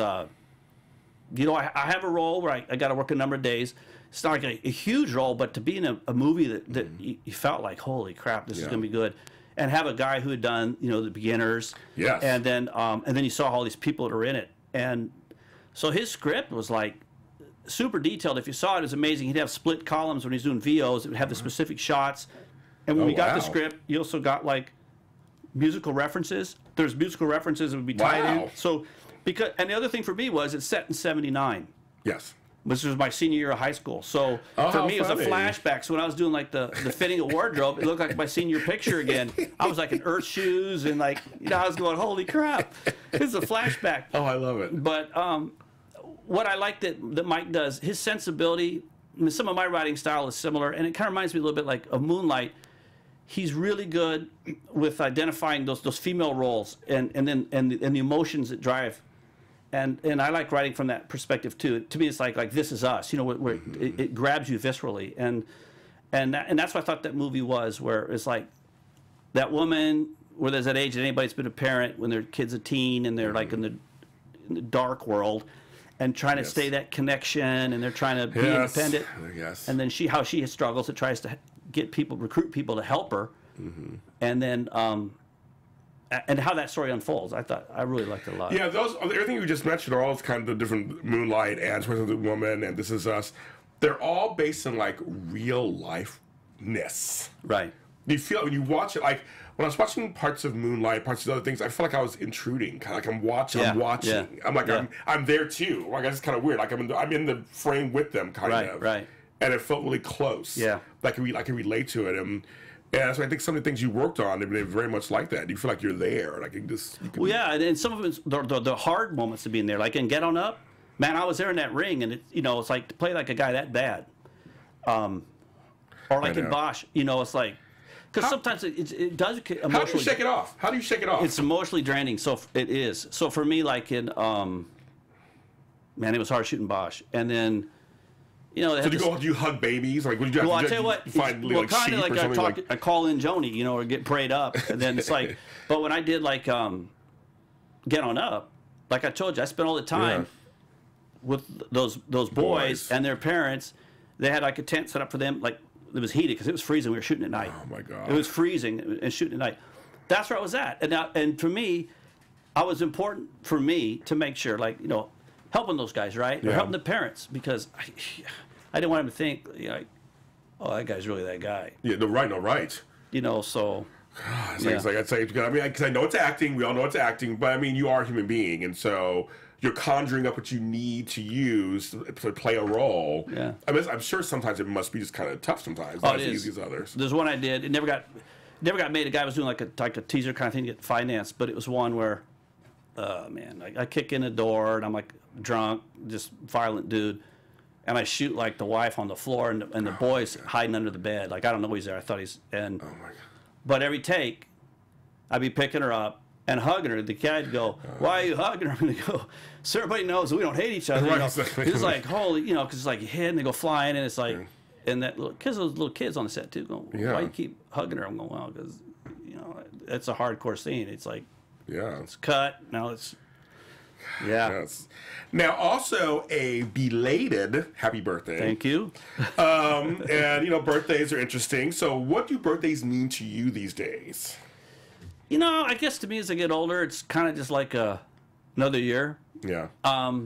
you know, I have a role where I got to work a number of days. It's not like a huge role, but to be in a movie that you felt like, holy crap, this is going to be good. And have a guy who had done, you know, The Beginners, and then you saw all these people that are in it, and so his script was like super detailed. If you saw it, it was amazing. He'd have split columns when he's doing VOs. It would have the specific shots, and when we got the script, you also got like musical references. There's musical references that would be tied in. So and the other thing for me was it's set in '79. Yes. Which was my senior year of high school. So for me, it was a flashback. So when I was doing like the fitting of wardrobe, it looked like my senior picture again. I was like in earth shoes and like, you know, I was going, holy crap, this is a flashback. Oh, I love it. But what I like that Mike does, his sensibility, I mean, some of my writing style is similar, and it kind of reminds me a little bit like of Moonlight. He's really good with identifying those female roles and the emotions that drive. And I like writing from that perspective too. To me, it's like This Is Us, you know, where it grabs you viscerally, and that's what I thought that movie was, where it's like that woman, where there's that age that anybody's been a parent when their kid's a teen and they're like in the dark world, and trying to stay that connection, and they're trying to be independent. And then how she struggles and tries to recruit people to help her, and then. And how that story unfolds, I really liked it a lot. Yeah, everything you just mentioned are all kind of the different Moonlight and 20th Century Women and This Is Us. They're all based in like real life-ness. Right. You feel when you watch it, like when I was watching parts of Moonlight, parts of other things, I felt like I was intruding. Kind of like I'm watching. Yeah. I'm like I'm there too. Like that's kind of weird. Like I'm in the frame with them, kind of. Right. And it felt really close. Yeah. Like I can relate to it. Yeah, so I think some of the things you worked on, they're very much like that. You feel like you're there. Like you can... Well, yeah, and some of it's the hard moments of being there. Like in Get On Up, man, I was there in that ring, and it's like to play like a guy that bad. Or like in Bosch, you know, it's like... Because sometimes it does emotionally... How do you shake it off? How do you shake it off? It's emotionally draining, so it is. So for me, like in... man, it was hard shooting Bosch. And then... You know, do you hug babies? Like, would you? Well, I tell you what, kind of like I call in Joni, you know, or get prayed up, and then it's like. But when I did like Get On Up, like I told you, I spent all the time with those boys and their parents. They had like a tent set up for them. Like it was heated because it was freezing. We were shooting at night. Oh my god! It was freezing and shooting at night. That's where I was at, and for me, I was important for me to make sure, like, you know. Helping those guys, right? Yeah. Or helping the parents, because I didn't want them to think, you know, like, oh, that guy's really that guy. Yeah, no, right. You know, so. God, because I know it's acting. We all know it's acting, but I mean, you are a human being, and so you're conjuring up what you need to use to play a role. Yeah. I mean, I'm sure sometimes it must be just kind of tough. Sometimes not as easy as others. There's one I did. It never got made. A guy was doing like a teaser kind of thing to get financed, but it was one where. Man, I kick in the door and I'm like drunk, just violent dude, and I shoot like the wife on the floor and the boy's hiding under the bed. Like I don't know he's there. I thought oh my god! But every take, I'd be picking her up and hugging her. The kid'd go, "Why are you hugging her?" And they go, "So everybody knows we don't hate each other." Right, exactly. It's like holy, you know, because it's like you hit and they go flying and it's like, and that those little kids on the set too going, "Why you keep hugging her?" I'm going, "Well, because you know it's a hardcore scene. It's like." Yeah. It's cut. Now it's... Yeah. Yes. Now, also a belated happy birthday. Thank you. And, you know, birthdays are interesting. So what do birthdays mean to you these days? You know, I guess to me as I get older, it's kind of just like another year. Yeah. I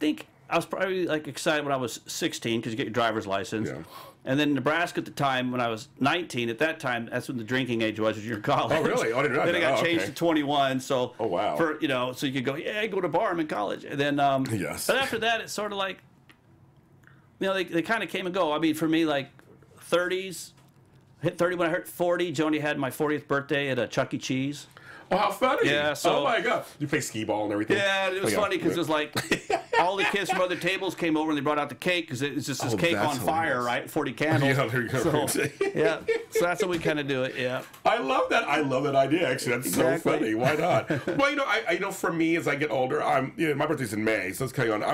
think I was probably, like, excited when I was 16 because you get your driver's license. Yeah. And then in Nebraska at the time, when I was 19, at that time, that's when the drinking age was in college. Oh, really? I didn't know. Then it got changed to 21. So, oh, wow. For, you know, so you could go, yeah, go to bar. I'm in college. And then, but after that, it's sort of like, you know, they kind of came and go. I mean, for me, like 30s, hit 30 when I hit 40. Joni had my 40th birthday at a Chuck E. Cheese. Oh, how funny. Yeah, so, oh, my God. You play skee-ball and everything. Yeah, it was funny because it was like all the kids from other tables came over and they brought out the cake because it was just this cake on fire, right? 40 candles. Yeah, there you go. So, yeah, so that's how we kind of do it, yeah. I love that. I love that idea, actually. That's exactly. So funny. Why not? Well, you know, I know for me, as I get older, you know, my birthday's in May, so let's carry on.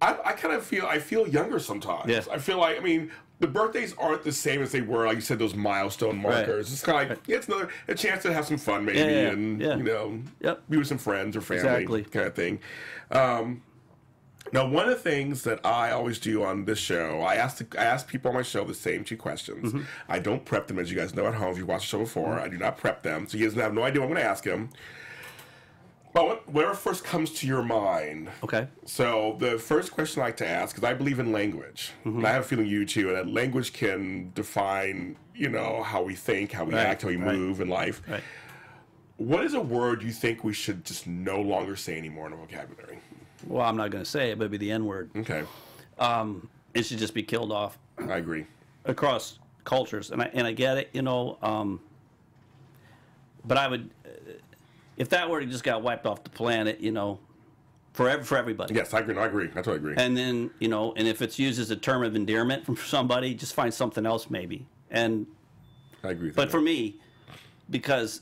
I kind of feel, I feel younger sometimes. Yes. I feel like, I mean, the birthdays aren't the same as they were, like you said, those milestone markers. Right. It's kind of like, yeah, it's another a chance to have some fun, maybe, and you know, be with some friends or family, kind of thing. Now, one of the things that I always do on this show, I ask people on my show the same two questions. Mm-hmm. I don't prep them, as you guys know at home. If you watched the show before, I do not prep them, so he doesn't have no idea what I'm going to ask him. But whatever first comes to your mind. Okay. So the first question I like to ask is I believe in language. Mm-hmm. And I have a feeling you too, and that language can define, you know, how we think, how we act, how we move in life. Right. What is a word you think we should just no longer say anymore in our vocabulary? Well, I'm not going to say it, but it'd be the N-word. Okay. It should just be killed off. I agree. Across cultures. And I get it, you know, but I would... if that word just got wiped off the planet, you know, for everybody. Yes, I agree. I agree. That's what I agree. And then, you know, and if it's used as a term of endearment from somebody, just find something else maybe. And I agree with that. But for me, because,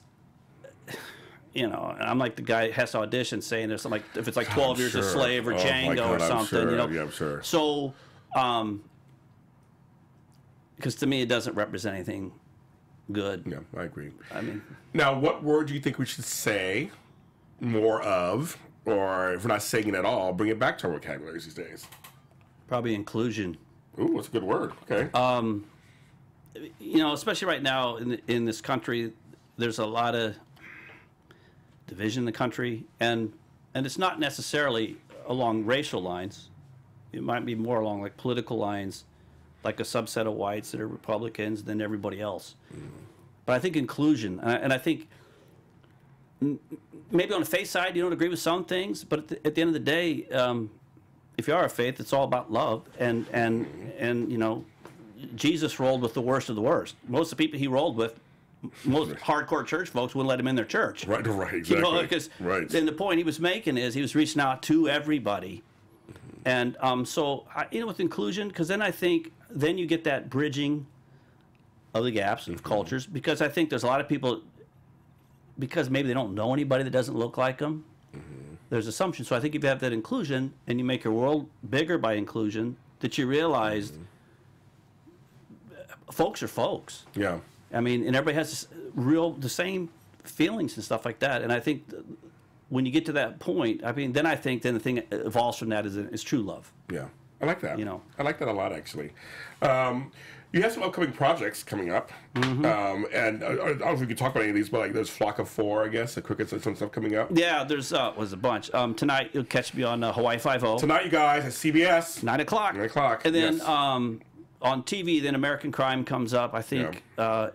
you know, I'm like the guy that has to audition saying there's something like, if it's like 12 Years a Slave or Django or something, you know. Yeah, I'm sure. So, because to me it doesn't represent anything. Good. Yeah, I agree. I mean, now, what word do you think we should say more of, or if we're not saying it at all, bring it back to our vocabularies these days? Probably inclusion. Ooh, that's a good word. Okay. You know, especially right now in this country, there's a lot of division in the country, and it's not necessarily along racial lines. It might be more along like political lines. Like a subset of whites that are Republicans than everybody else. Mm. But I think inclusion, and I think maybe on the faith side you don't agree with some things, but at the end of the day, if you are a faith, it's all about love. And you know, Jesus rolled with the worst of the worst. Most of the people he rolled with, most hardcore church folks wouldn't let him in their church. Right, right, exactly. You know, because then the point he was making is he was reaching out to everybody. And so, you know, with inclusion, because then I think then you get that bridging of the gaps of cultures, because I think there's a lot of people, because maybe they don't know anybody that doesn't look like them, there's assumptions. So I think if you have that inclusion and you make your world bigger by inclusion, that you realize folks are folks. Yeah. I mean, and everybody has the same feelings and stuff like that. And I think... when you get to that point, I mean, then the thing that evolves from that is true love. Yeah, I like that. You know, I like that a lot, actually. You have some upcoming projects coming up, and I don't know if we can talk about any of these, but like there's Flock of Four, I guess, the Crickets, and some stuff coming up. Yeah, there's was a bunch. Tonight you'll catch me on Hawaii Five-0. Tonight, you guys, at CBS, 9 o'clock. 9 o'clock, and then on TV, then American Crime comes up. I think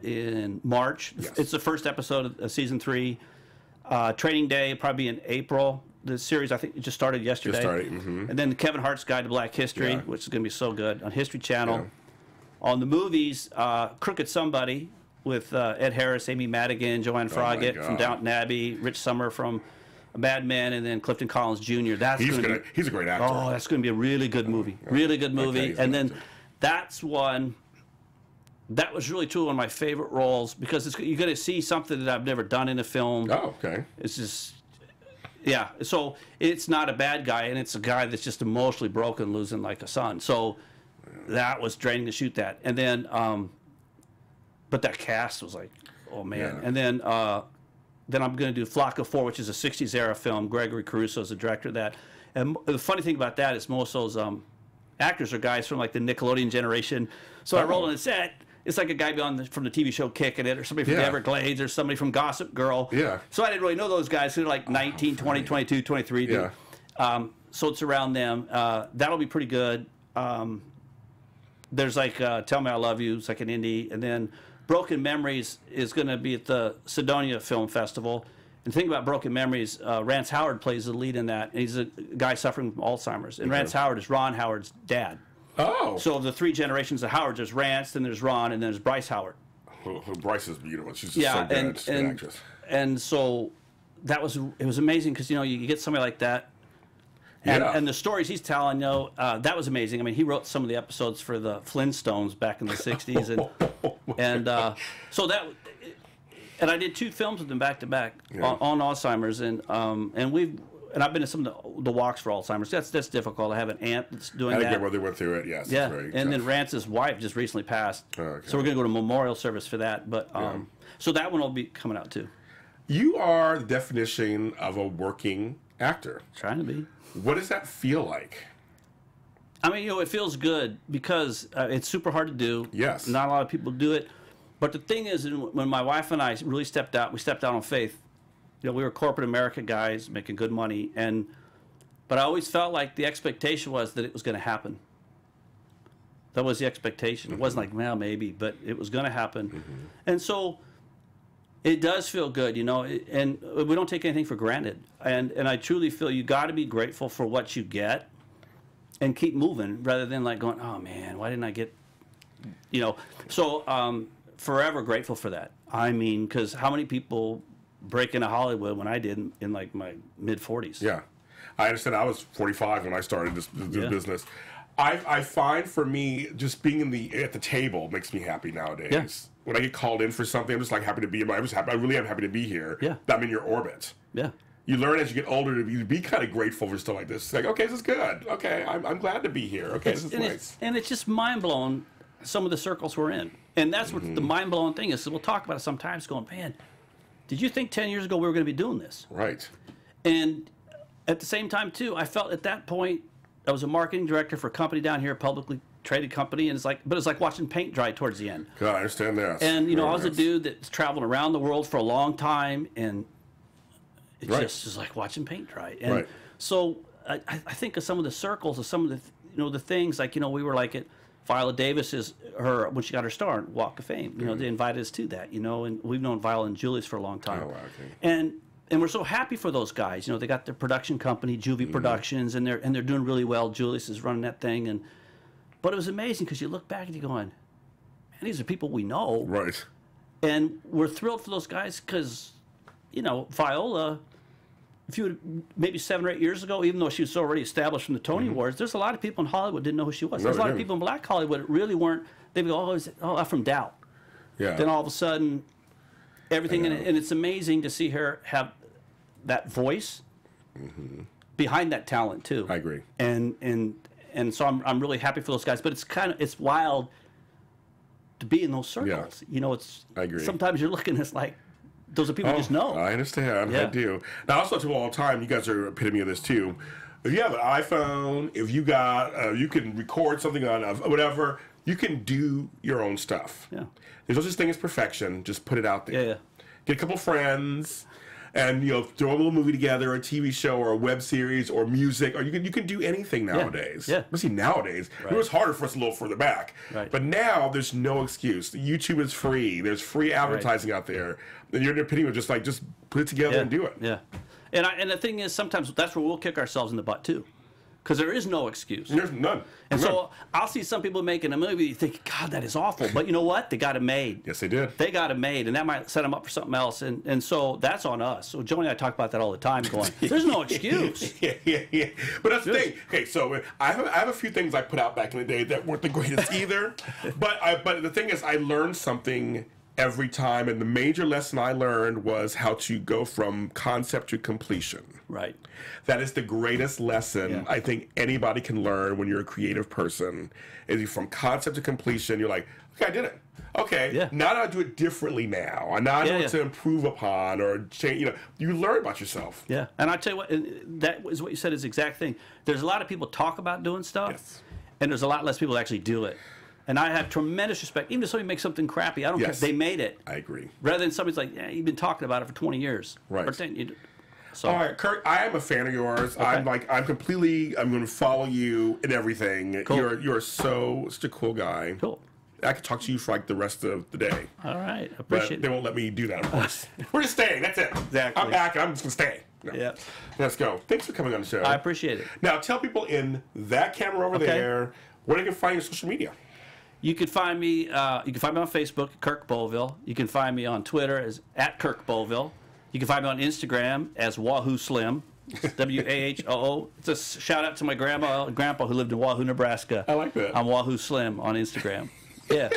in March. Yes. It's the first episode of season 3. Training Day, probably in April. The series, I think, just started yesterday. Just started, and then the Kevin Hart's Guide to Black History, which is going to be so good, on History Channel. Yeah. On the movies, Crooked Somebody with Ed Harris, Amy Madigan, Joanne Froggatt from Downton Abbey, Rich Sommer from Mad Men, and then Clifton Collins Jr. He's a great actor. Oh, that's going to be a really good movie. Really good movie. Okay, and then that's one... that was really one of my favorite roles because it's, you're going to see something that I've never done in a film. Oh, okay. It's just, yeah. So it's not a bad guy, and it's a guy that's just emotionally broken, losing like a son. So that was draining to shoot that. And then, but that cast was like, oh, man. Yeah. And then I'm going to do Flock of Four, which is a 60s-era film. Gregory Caruso is the director of that. And the funny thing about that is most of those actors are guys from, like, the Nickelodeon generation. So I roll on the set. It's like a guy from the TV show Kickin' It, or somebody from the Everglades, or somebody from Gossip Girl. Yeah. So I didn't really know those guys who are like 19, 20, 22, 23. Yeah. So it's around them. That'll be pretty good. There's like Tell Me I Love You, it's like an indie. And then Broken Memories is going to be at the Sedonia Film Festival. And the thing about Broken Memories, Rance Howard plays the lead in that. And he's a guy suffering from Alzheimer's. And Rance Howard is Ron Howard's dad. Oh. So the 3 generations of Howard, there's Rance, then there's Ron, and then there's Bryce Howard. Bryce is beautiful. She's just so good, an actress. And so that was, it was amazing because, you know, you get somebody like that. And, and the stories he's telling, you know, that was amazing. I mean, he wrote some of the episodes for the Flintstones back in the 60s. And, so that, and I did two films with him back to back on Alzheimer's. And we've, and I've been to some of the walks for Alzheimer's. That's difficult. I have an aunt that's doing that. I think they went through it, yes. Yeah. And tough. Then Rance's wife just recently passed. Oh, okay. So we're going to go to memorial service for that. But so that one will be coming out too. You are the definition of a working actor. Trying to be. What does that feel like? I mean, you know, it feels good because it's super hard to do. Yes. Not a lot of people do it. But the thing is, when my wife and I really stepped out, we stepped out on faith. You know, we were corporate America guys making good money. And, but I always felt like the expectation was that it was going to happen. That was the expectation. Mm-hmm. It wasn't like, well, maybe, but it was going to happen. Mm-hmm. And so it does feel good, you know, and we don't take anything for granted. And I truly feel you got to be grateful for what you get and keep moving rather than like going, oh, man, why didn't I get, you know. So forever grateful for that. I mean, because how many people break into Hollywood when I did in like my mid-40s? Yeah. I understand. I was 45 when I started this business. I find for me, just being in the at the table makes me happy nowadays. Yeah. When I get called in for something, I'm just like happy to be. I'm just happy. I really am happy to be here. Yeah. I'm in your orbit. Yeah. You learn as you get older to be kind of grateful for stuff like this. It's like, okay, this is good. Okay, I'm glad to be here. Okay, this is nice. It's just mind blown. Some of the circles we're in, and that's what the mind blowing thing is. So we'll talk about it sometimes. Going, man, did you think 10 years ago we were going to be doing this? Right. And at the same time, too, I felt at that point. I was a marketing director for a company down here, a publicly traded company, and it's like, but it's like watching paint dry towards the end. God, I understand that. And you know, I was a dude that's traveled around the world for a long time, and it's just is like watching paint dry. And so I think of some of the circles, of some of the the things like we were like at Viola Davis's when she got her star in Walk of Fame. You know, they invited us to that. You know, and we've known Viola and Julius for a long time. Oh, wow, okay. And we're so happy for those guys. You know, they got their production company, Juvie Productions, and they're doing really well. Julius is running that thing, but it was amazing because you look back and you're going, man, these are people we know, right? And we're thrilled for those guys because, you know, Viola, if you would, maybe 7 or 8 years ago, even though she was already established from the Tony Awards, there's a lot of people in Hollywood didn't know who she was. There's a lot of people in Black Hollywood that really weren't. They'd go, oh, I'm from Dow. Yeah. Then all of a sudden. Everything in it, and it's amazing to see her have that voice behind that talent too. I agree, and so I'm really happy for those guys. But it's kind of wild to be in those circles. Yeah. You know, it's I agree. Sometimes you're looking, it's like those are people you just know. I understand. Yeah. I do. Now, also to all time, you guys are epitome of this too. If you have an iPhone, if you got you can record something on whatever. You can do your own stuff. Yeah. There's no such thing as perfection. Just put it out there. Yeah, yeah. Get a couple friends, and throw a little movie together, or a TV show, or a web series, or music, or you can do anything nowadays. Yeah. Especially nowadays, it was harder for us a little further back. Right. But now there's no excuse. YouTube is free. There's free advertising out there. And you're in your opinion, just put it together and do it. Yeah. And the thing is, sometimes that's where we'll kick ourselves in the butt too. Because there is no excuse. There's none. And so I'll see some people making a movie, you think, God, that is awful. But you know what? They got it made. Yes, they did. They got it made, and that might set them up for something else. And so that's on us. So Joni and I talk about that all the time, going, there's no excuse. Yeah. But that's the thing. Okay, so I have a few things I put out back in the day that weren't the greatest either. But the thing is, I learned something every time, and the major lesson I learned was how to go from concept to completion. Right. That is the greatest lesson I think anybody can learn when you're a creative person. Is from concept to completion, you're like, okay, I did it. Okay, now I do it differently now. Now I know what to improve upon or change. You learn about yourself. Yeah, and I tell you what, that is what you said is the exact thing. There's a lot of people talk about doing stuff, and there's a lot less people that actually do it. And I have tremendous respect. Even if somebody makes something crappy, I don't care. They made it. I agree. Rather than somebody's like, yeah, you've been talking about it for 20 years. Right. So. All right, Kirk. I am a fan of yours. Okay. I'm going to follow you in everything. Cool. You're such a cool guy. Cool. I could talk to you for like the rest of the day. All right, appreciate it. They won't let me do that, of course. We're just staying. That's it. Exactly. I'm back. I'm just gonna stay. No. Yeah. Let's go. Thanks for coming on the show. I appreciate it. Now tell people in that camera over there where they can find your social media. You can find me on Facebook, Kirk Bovill. You can find me on Twitter as @KirkBovill. You can find me on Instagram as Wahoo Slim. W-A-H-O-O. It's a shout out to my grandma and grandpa who lived in Wahoo, Nebraska. I like that. I'm Wahoo Slim on Instagram. Yeah.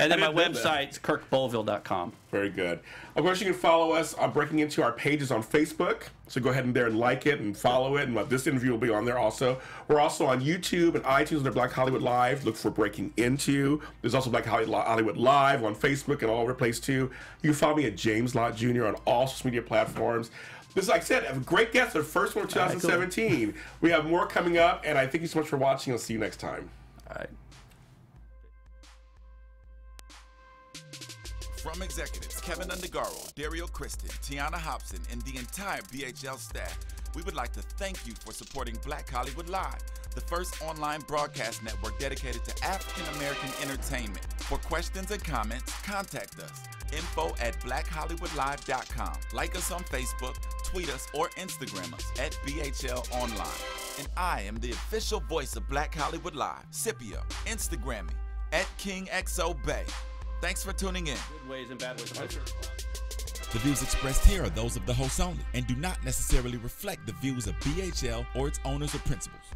And then my website's kirkbovill.com. Very good. Of course, you can follow us on Breaking Into Our Pages on Facebook. So go ahead and like it and follow it. And this interview will be on there also. We're also on YouTube and iTunes under Black Hollywood Live. Look for Breaking Into. There's also Black Hollywood Live on Facebook and all over the place too. You can follow me at James Lott Jr. on all social media platforms. This, like I said, a great guest. Our first one of 2017. Cool. We have more coming up. And I thank you so much for watching. I'll see you next time. All right. From executives Kevin Undergaro, Dario Kristen, Tiana Hobson, and the entire BHL staff, we would like to thank you for supporting Black Hollywood Live, the first online broadcast network dedicated to African-American entertainment. For questions and comments, contact us. info@blackhollywoodlive.com. Like us on Facebook, tweet us, or Instagram us @BHLOnline. And I am the official voice of Black Hollywood Live, Scipio, Instagram me, @KingXOBay. Thanks for tuning in. Good ways and bad ways. The views expressed here are those of the host only and do not necessarily reflect the views of BHL or its owners or principals.